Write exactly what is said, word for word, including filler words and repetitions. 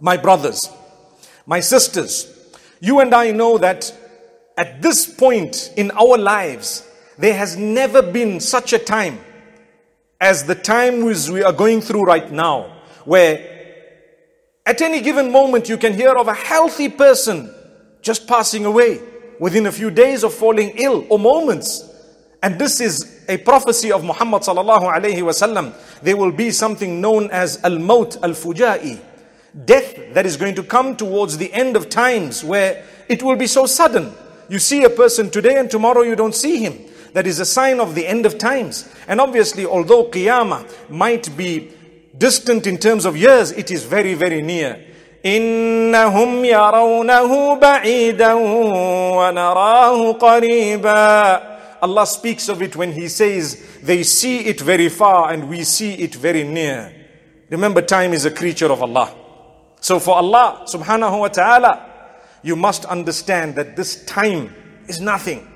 My brothers, my sisters, you and I know that at this point in our lives, there has never been such a time as the time we are going through right now, where at any given moment you can hear of a healthy person just passing away within a few days of falling ill or moments. And this is a prophecy of Muhammad sallallahu alayhi wa sallam. There will be something known as al-maut al-fuja'i, death that is going to come towards the end of times, where it will be so sudden. You see a person today and tomorrow you don't see him. That is a sign of the end of times. And obviously, although Qiyamah might be distant in terms of years, it is very, very near. إِنَّهُمْ يَرَوْنَهُ بَعِيدًا وَنَرَاهُ قَرِيبًا. Allah speaks of it when He says, they see it very far and we see it very near. Remember, time is a creature of Allah. So for Allah subhanahu wa ta'ala, you must understand that this time is nothing.